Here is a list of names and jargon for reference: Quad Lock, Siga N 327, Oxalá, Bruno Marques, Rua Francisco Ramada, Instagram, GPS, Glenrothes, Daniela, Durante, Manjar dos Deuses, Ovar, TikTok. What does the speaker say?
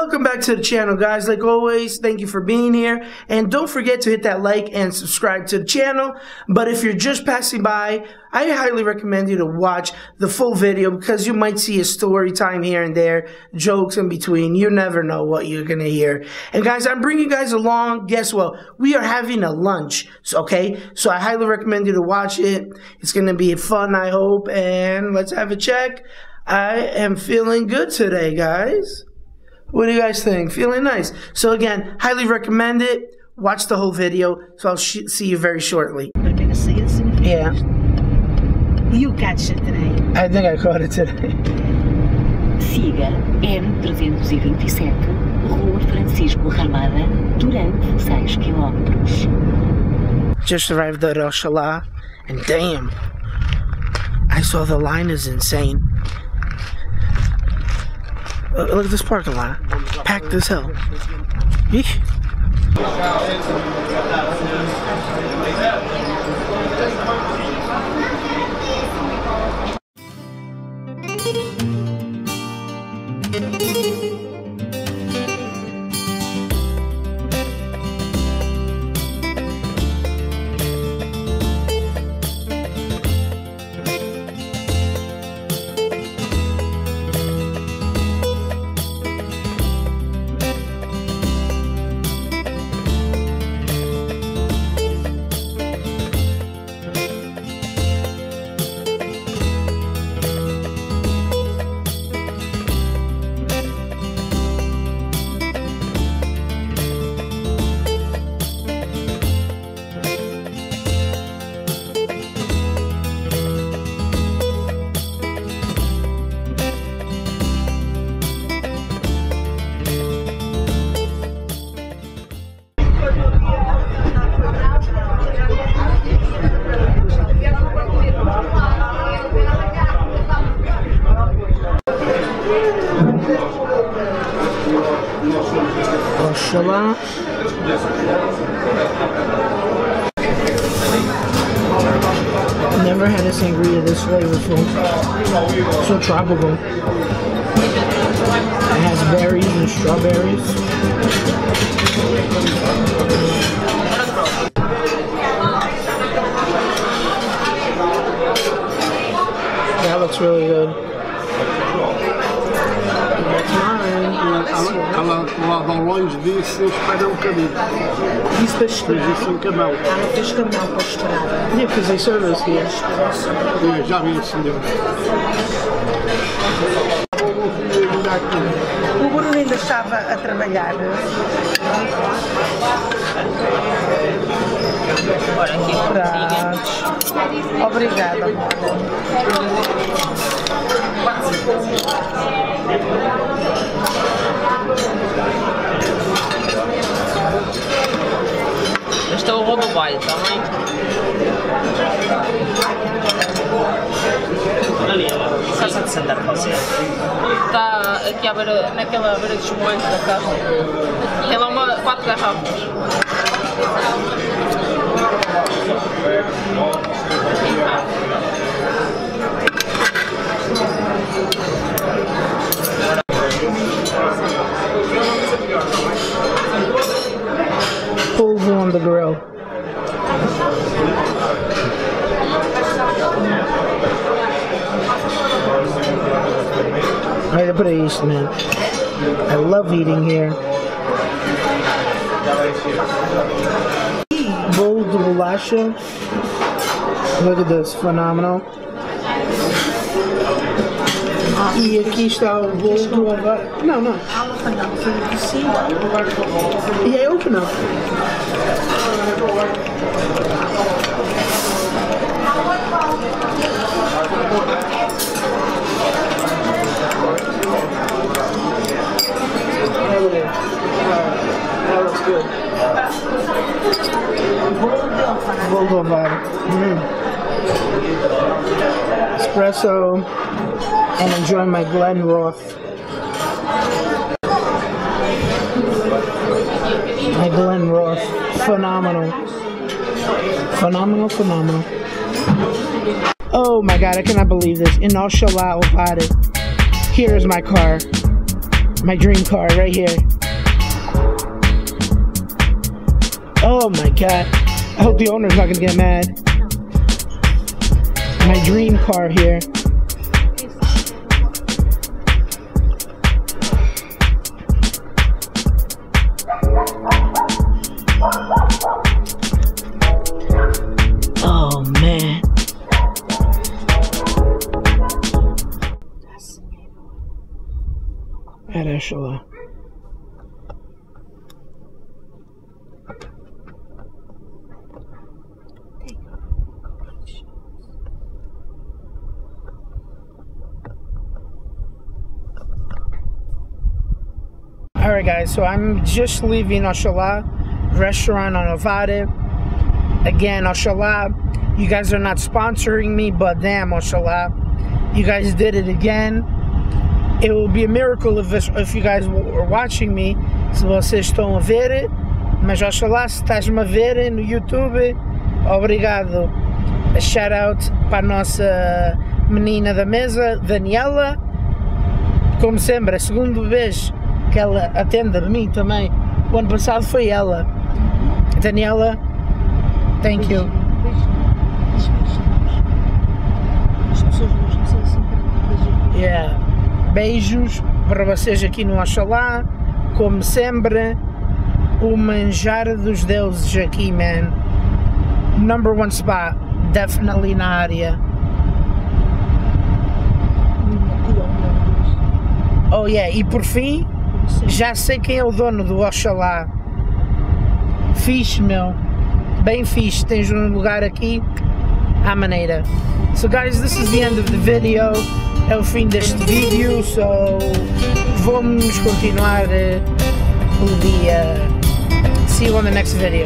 Welcome back to the channel, guys. Like always, thank you for being here, and don't forget to hit that like and subscribe to the channel. But if you're just passing by, I highly recommend you to watch the full video because you might see a story time here and there, jokes in between. You never know what you're going to hear. And guys, I'm bringing you guys along. Guess what? We are having a lunch, okay? So I highly recommend you to watch it. It's going to be fun, I hope, and let's have a check. I am feeling good today, guys. What do you guys think? Feeling nice. So again, highly recommend it. Watch the whole video. So I'll see you very shortly. You're going to see us in the future. Yeah. You catch it today. I think I caught it today. Siga N 327, Rua Francisco Ramada, Durante 6 km. Just arrived at Oxalá, and damn, I saw the line is insane. Look at this parking lot, packed as hell. Yeesh. Oxalá. Never had a sangria this flavorful. So tropical. It has berries and strawberries. That looks really good. Lá ao longe disso eles param um bocadinho. Isso para esperar? Mas isso em Camão. Ah, não tens Camão para esperar. E a fazer serviço aqui? Já vi o senhor. O Bruno ainda estava a trabalhar. Prato. Obrigada. Este é o Robo Baile, tá bem? Daniela, estás a te sentar com você? Está aqui à beira, naquela beira dos moinhos da casa. Tem lá uma, 4 garrafas. On the grill. I gotta put a yeast in it. I love eating here. Bowl de bolacha. Look at this, phenomenal. E aqui está o bolo do Ovar. Não, não. E é open up. That looks good. Bolo do Ovar. Espresso. And enjoy my Glenrothes. My Glenrothes. Phenomenal. Phenomenal, phenomenal. Oh my god, I cannot believe this. In Oxalá, Ovar. Here is my car. My dream car right here. Oh my God. I hope the owner's not gonna get mad. My dream car here. Oh man. At Oxalá. All right, guys, so I'm just leaving Oxalá restaurant on Ovar. Again, Oxalá, you guys are not sponsoring me, but damn, Oxalá, you guys did it again. It will be a miracle if you guys were watching me. Se vocês estão a ver, mas Oxalá, se estás-me a ver no YouTube, obrigado. A shout out para a nossa menina da mesa, Daniela. Como sempre, a segunda vez que ela atende a mim também. O ano passado foi ela. Daniela, thank you. Yeah. Beijos para vocês aqui no Oxalá. Como sempre, o Manjar dos Deuses aqui, man. #1 spot, definitely na área. Oh yeah, e por fim, já sei quem é o dono do Oxalá. Fixe, meu. Bem fixe. Tens lugar aqui à maneira. So guys, this is the end of the video. É o fim deste vídeo. So vamos continuar o dia. See you on the next video.